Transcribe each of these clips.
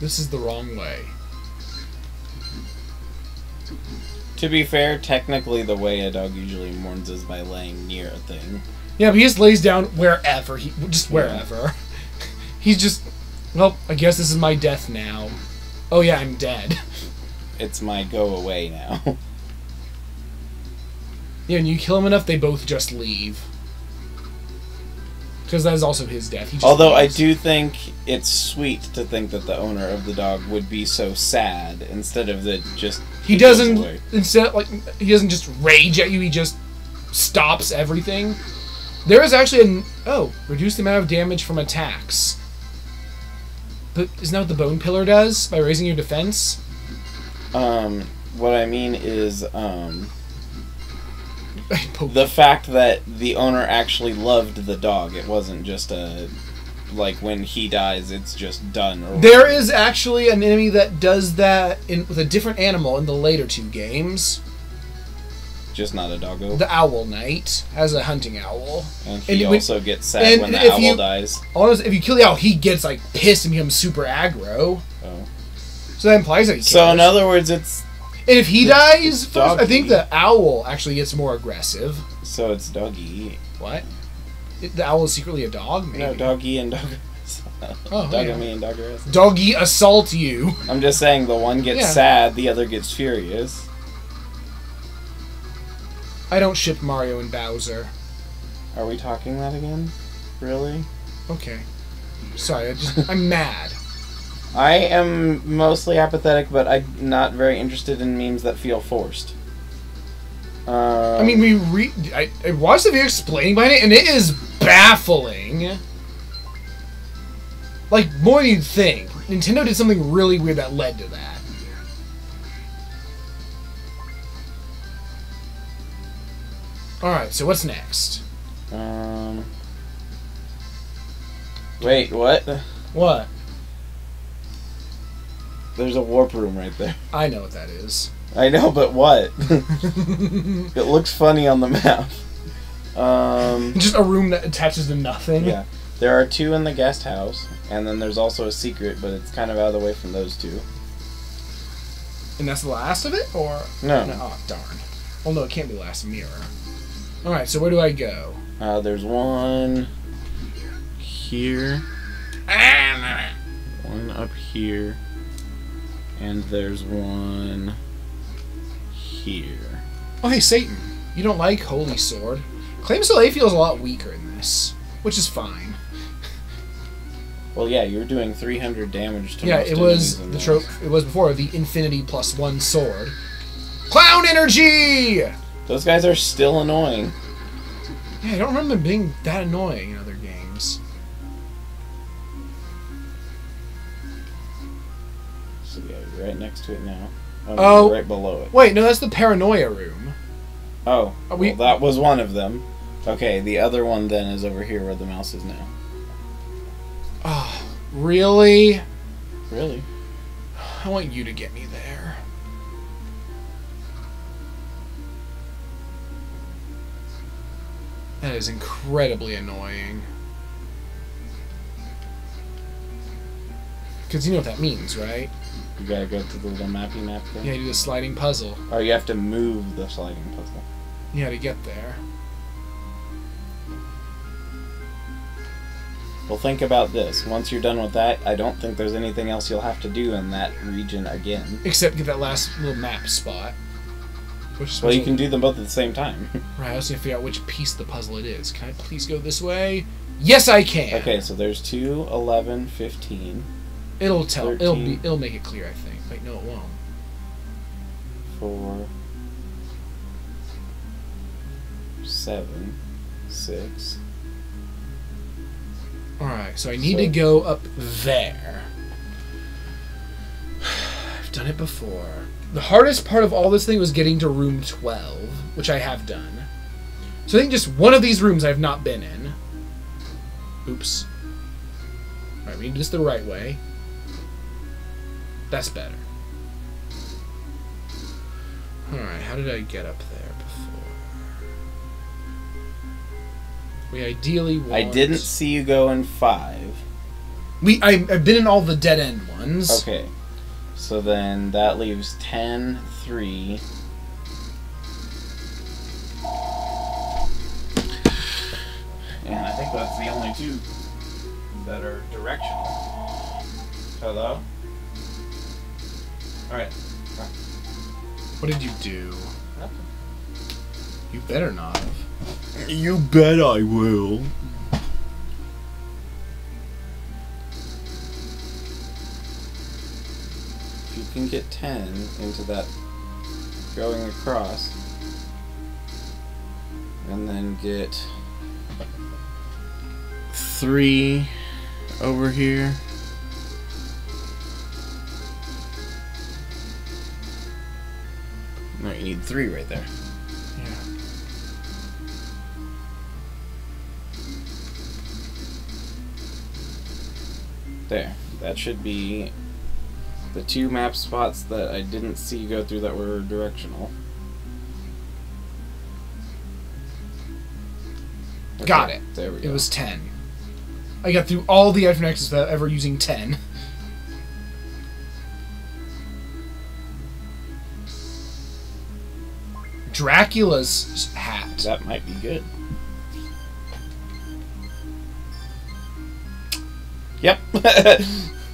This is the wrong way. To be fair, technically the way a dog usually mourns is by laying near a thing. Yeah, but he just lays down wherever. Just wherever. Yeah. He's just, well, I guess this is my death now. Oh yeah, I'm dead. It's my go away now. Yeah, and you kill him enough, they both just leave. Because that is also his death. He just leaves. I do think it's sweet to think that the owner of the dog would be so sad instead of the just... He doesn't... he doesn't just rage at you, he just stops everything. There is actually an... Oh, reduce the amount of damage from attacks. But isn't that what the Bone Pillar does? By raising your defense? What I mean is, the fact that the owner actually loved the dog. It wasn't just a... Like, when he dies, it's just done. Or there is actually an enemy that does that with a different animal in the later two games. Just not a doggo? The Owl Knight has a hunting owl. And he also gets sad when the owl dies. Honestly, if you kill the owl, he gets, like, pissed and becomes super aggro. Oh. So that implies that he cares. So, in other words, it's... And if he dies first, I think the owl actually gets more aggressive. So it's doggy. What? The owl is secretly a dog? Maybe. No, doggy and dog. Oh, doggy and dogger. Doggy assault you. I'm just saying the one gets sad, the other gets furious. I don't ship Mario and Bowser. Are we talking that again? Really? Okay. Sorry, I'm mad. I am mostly apathetic, but I'm not very interested in memes that feel forced. I mean, I watched the video explaining behind it, and it is baffling. Like, more than you'd think. Nintendo did something really weird that led to that. Alright, so what's next? Wait, what? What? There's a warp room right there. I know what that is. I know, but what? It looks funny on the map. Just a room that attaches to nothing? Yeah. There are two in the guest house, and then there's also a secret, but it's kind of out of the way from those two. And that's the last of it? Or no. Oh, darn. Well, no, it can't be the last mirror. Alright, so where do I go? There's one... here. One up here. And there's one here. Oh, hey, Satan. You don't like Holy Sword. Claim Soleil feels a lot weaker in this, which is fine. Well, yeah, you were doing 300 damage to most enemies in this. It was before the Infinity plus one sword. Clown Energy! Those guys are still annoying. Yeah, I don't remember them being that annoying in other games. Right next to it now. Oh, right below it. Wait, no, that's the Paranoia room. Oh, well, that was one of them. Okay, the other one then is over here where the mouse is now. Oh, really? Really? I want you to get me there. That is incredibly annoying. Because you know what that means, right? You gotta go to the little mappy map thing? Yeah, you do the sliding puzzle. Oh, you have to move the sliding puzzle. Yeah, to get there. Well, think about this. Once you're done with that, I don't think there's anything else you'll have to do in that region again. Except get that last little map spot. Which well, you can do them both at the same time. Right, I was gonna figure out which piece of the puzzle it is. Can I please go this way? Yes, I can! Okay, so there's 2, 11, 15... It'll tell. 13, it'll make it clear, I think. Wait, no, it won't. 4, 7, 6. All right, so I need to go up there. I've done it before. The hardest part of all this thing was getting to room 12, which I have done. So I think just one of these rooms I've not been in. Oops. All right, we need to do this the right way. That's better. Alright, how did I get up there before? We ideally want... I didn't see you go in 5. I've been in all the dead end ones. Okay. So then that leaves 10, 3. And I think that's the only two that are directional. Hello? Alright. What did you do? Nothing. You better not have. You bet I will. If you can get 10 into that going across, and then get 3 over here. No, you need 3 right there. Yeah. There. That should be the two map spots that I didn't see go through that were directional. Okay, got it. There we go. It was 10. I got through all the iPhone X's without ever using 10. Dracula's hat. That might be good. Yep.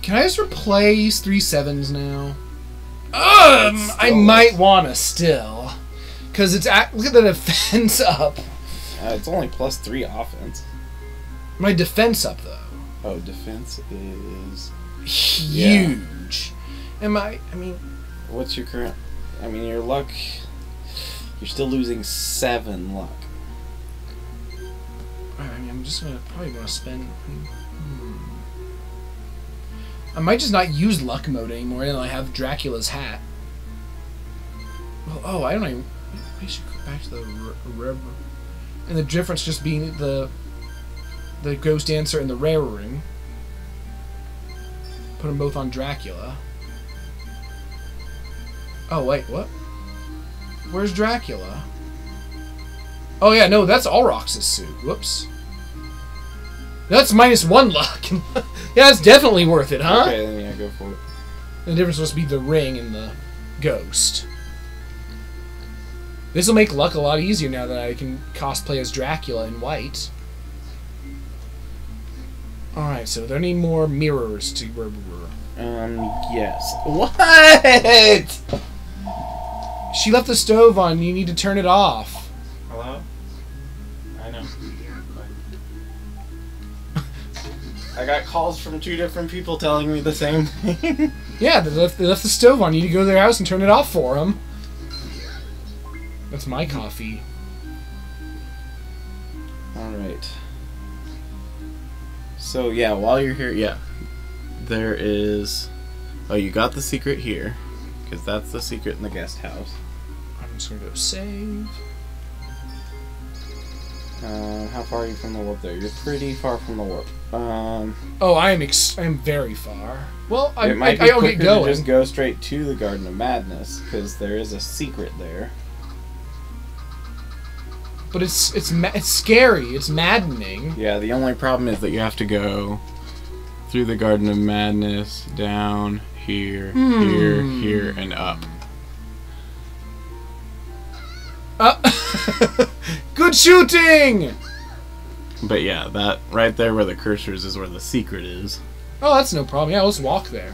Can I just replace 3 7s now? I might wanna still, cause it's look at the defense up. It's only plus 3 offense. My defense up though. Oh, defense is huge. Yeah. I mean, what's your current? I mean, your luck. You're still losing 7 luck. I mean, I'm just gonna probably want to spend. I might just not use luck mode anymore, and I have Dracula's hat. Well, oh, I don't even. I should go back to the river. And the difference just being the ghost dancer and the rare ring. Put them both on Dracula. Oh wait, what? Where's Dracula? Oh yeah, no, that's Alrox's suit. Whoops. That's -1 luck. Yeah, that's definitely worth it, huh? Okay, then yeah, go for it. The difference must be the ring and the ghost. This will make luck a lot easier now that I can cosplay as Dracula in white. Alright, so are there any more mirrors to... yes. What?! She left the stove on. You need to turn it off. Hello? I know. I got calls from 2 different people telling me the same thing. Yeah, they left the stove on. You need to go to their house and turn it off for them. That's my coffee. Alright. So, yeah, while you're here, yeah. There is... Oh, you got the secret here. Because that's the secret in the guest house. I'm just gonna go save. How far are you from the warp there? You're pretty far from the warp. Oh, I'm very far. Well, I don't get going. Just go straight to the Garden of Madness, because there is a secret there. But it's scary. It's maddening. Yeah, the only problem is that you have to go through the Garden of Madness, down... Here, here, here, and up. Good shooting! But yeah, that right there where the cursors is where the secret is. Oh, that's no problem. Yeah, let's walk there.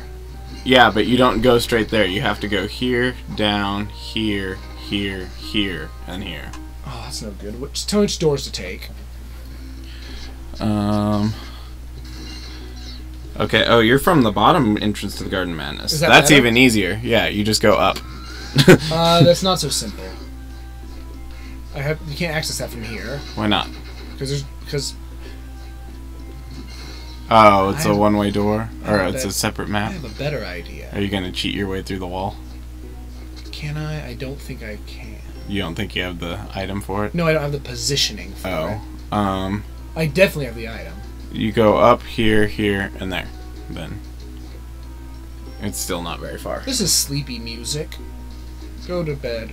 Yeah, but you don't go straight there. You have to go here, down, here, here, here, and here. Oh, that's no good. Tell which doors to take. Okay, oh, you're from the bottom entrance to the Garden of Madness. Is that better? Even easier. Yeah, you just go up. That's not so simple. You can't access that from here. Why not? Because... Oh, it's a one-way door? Or it's a separate map? I have a better idea. Are you going to cheat your way through the wall? Can I? I don't think I can. You don't think you have the item for it? No, I don't have the positioning for it. Oh. I definitely have the item. You go up, here, here, and there. Then. It's still not very far. This is sleepy music. Go to bed.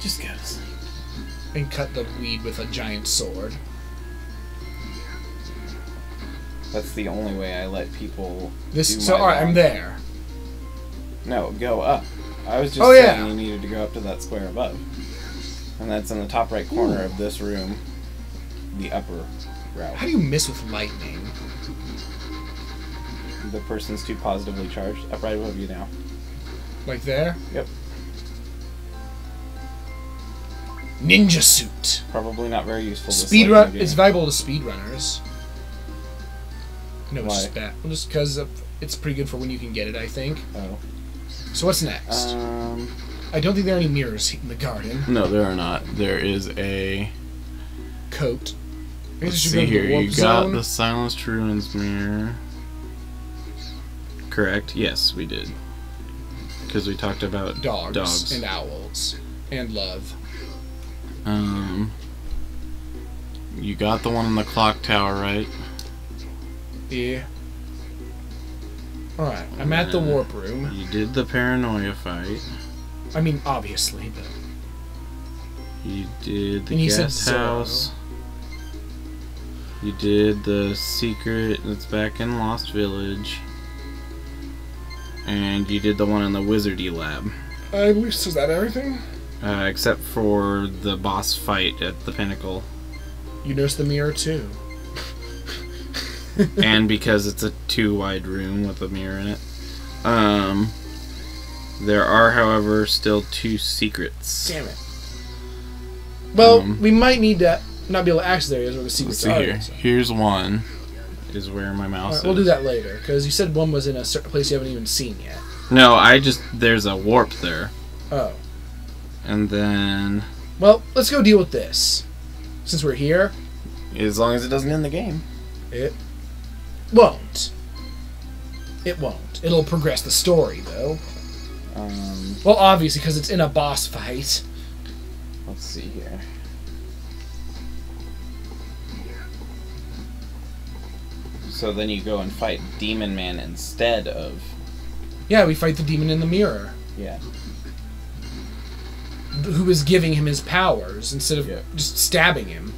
Just go to sleep. And cut the weed with a giant sword. That's the only way I let people. So alright, I'm there. No, go up. I was just saying you needed to go up to that square above, and that's in the top right corner of this room, the upper route. How do you miss with lightning? The person's too positively charged. Up right above you now. Like there? Yep. Ninja suit. Probably not very useful. Speedrun is valuable to speedrunners. No, it's bad. Well, just because it's pretty good for when you can get it, I think. Oh. So what's next? I don't think there are any mirrors in the garden. No, there are not. There is a coat. Let's see here. You got the silenced ruins mirror. Correct. Yes, we did. Because we talked about dogs and owls and love. You got the one in the clock tower, right? Yeah. Alright, I'm at the warp room. You did the paranoia fight. I mean, obviously, but... You did the guest house. You did the secret that's back in Lost Village. And you did the one in the wizardy lab. I believe, is that everything? Except for the boss fight at the pinnacle. You noticed the mirror too. And because it's a too wide room with a mirror in it. There are, however, still two secrets. Damn it. Well, we might need to not be able to access there as where the secrets are. Here. Here's one, is where my mouse is. We'll do that later, because you said one was in a certain place you haven't even seen yet. No, there's a warp there. Oh. And then... Well, let's go deal with this. Since we're here. As long as it doesn't end the game. It won't. It won't. It'll progress the story, though. Well, obviously, because it's in a boss fight. Let's see here. So then you go and fight Demon Man instead of... Yeah, we fight the demon in the mirror. Yeah. Who is giving him his powers instead of just stabbing him.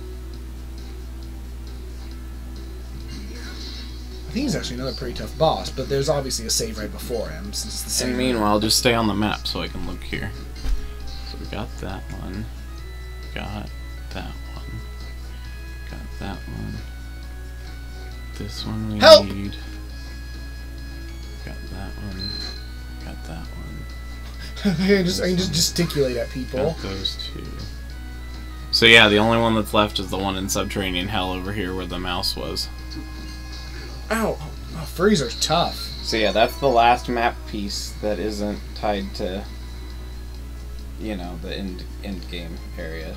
I think he's actually another pretty tough boss, but there's obviously a save right before him. Since the save. And meanwhile, just stay on the map so I can look here. So we got that one. Got that one. Got that one. This one we need. Got that one. Got that one. I can just gesticulate at people. Got those two. So yeah, the only one that's left is the one in Subterranean Hell over here where the mouse was. Ow! Oh, freezer's tough. So yeah, that's the last map piece that isn't tied to, you know, the end game area.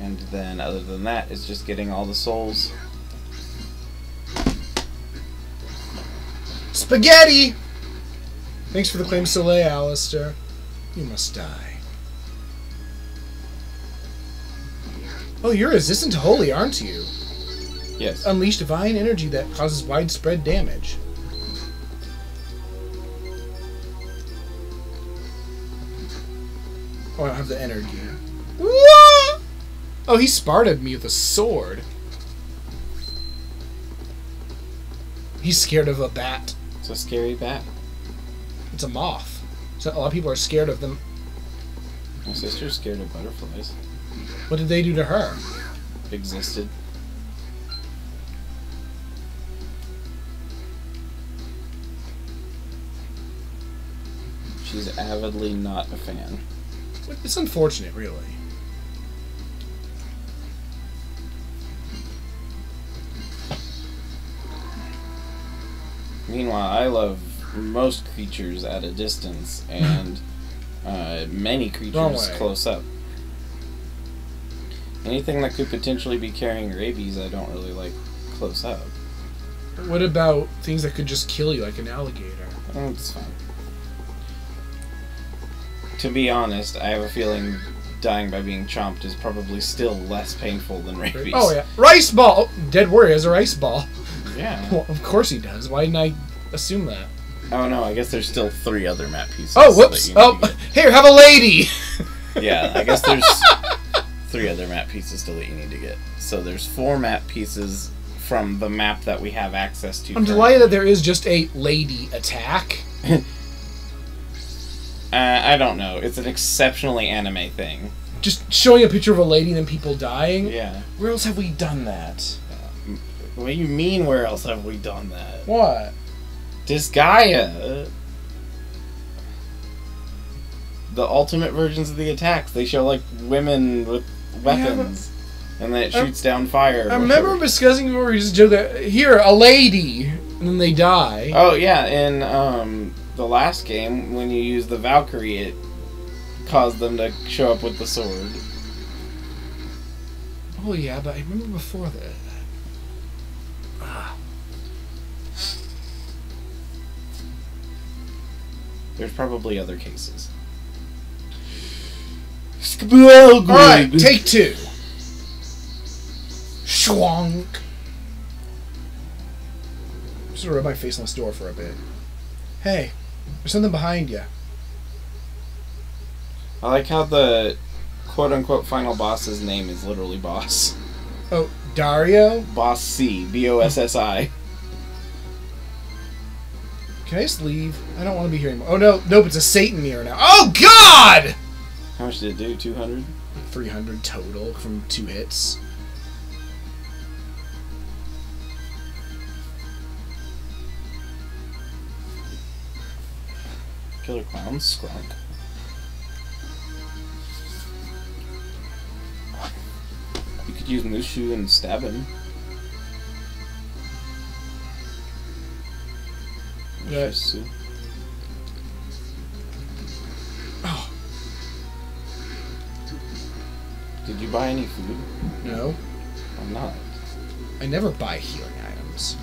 And then other than that, it's just getting all the souls. Spaghetti! Thanks for the claim, Soleil, Alistair. You must die. Oh, you're resistant to holy, aren't you? Yes. Unleash divine energy that causes widespread damage. Oh, I don't have the energy. What? Oh, he sparted me with a sword. He's scared of a bat. It's a scary bat. It's a moth. So a lot of people are scared of them. My sister's scared of butterflies. What did they do to her? Existed. She's avidly not a fan. It's unfortunate, really. Meanwhile, I love most creatures at a distance, and many creatures close up. Anything that could potentially be carrying rabies, I don't really like close up. What about things that could just kill you, like an alligator? That's fine. To be honest, I have a feeling dying by being chomped is probably still less painful than rabies. Oh, yeah. Rice ball! Oh, Dead Warrior has a rice ball. Yeah. Well, of course he does. Why didn't I assume that? Oh no, I guess there's still three other map pieces. Oh, whoops! Oh, here, have a lady! Yeah, I guess there's 3 other map pieces still that you need to get. So there's 4 map pieces from the map that we have access to. I'm delighted that there is just a lady attack. I don't know. It's an exceptionally anime thing. Just showing a picture of a lady and then people dying? Yeah. Where else have we done that? What do you mean, where else have we done that? What? Disgaea. The ultimate versions of the attacks. They show, like, women with weapons. Yeah, and then it shoots down fire. I remember discussing where we just do that. Here, a lady. And then they die. Oh, yeah. In the last game, when you use the Valkyrie, it caused them to show up with the sword. Oh, yeah, but I remember before that. There's probably other cases. Alright, take 2. Schwank. Just rub my face on this door for a bit. Hey, there's something behind you. I like how the quote-unquote final boss's name is literally boss. Oh, Dario? Boss C. B-O-S-S-I. Can I just leave? I don't want to be here anymore. Oh, no. Nope, it's a Satan mirror now. Oh, God! How much did it do? 200? 300 total from 2 hits. Killer Clown Skrunk. You could use Mushu and stab him. Yes. Oh. Did you buy any food? No. I'm not. I never buy healing items.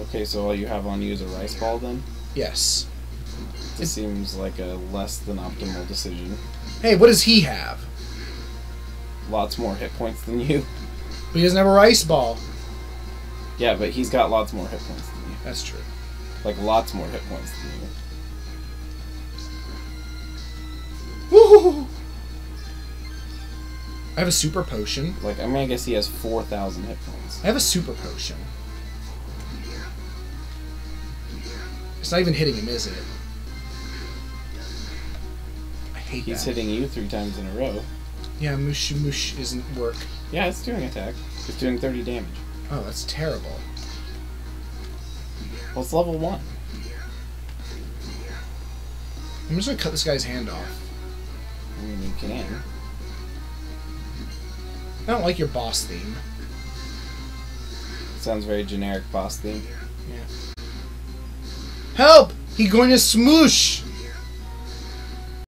Okay, so all you have on you is a rice ball then? Yes. It seems like a less than optimal decision. Hey, what does he have? Lots more hit points than you. But he doesn't have a rice ball. Yeah, but he's got lots more hit points than you. That's true. Like, lots more hit points than you. Woohoo! I have a super potion. Like, I mean, I guess he has 4,000 hit points. I have a super potion. It's not even hitting him, is it? I hate that. He's hitting you 3 times in a row. Yeah, Mush isn't work. Yeah, it's doing attack. It's doing 30 damage. Oh, that's terrible. Well, it's level 1. I'm just gonna cut this guy's hand off. I mean, you can. I don't like your boss theme. Sounds very generic boss theme. Yeah. Help! He's going to smoosh!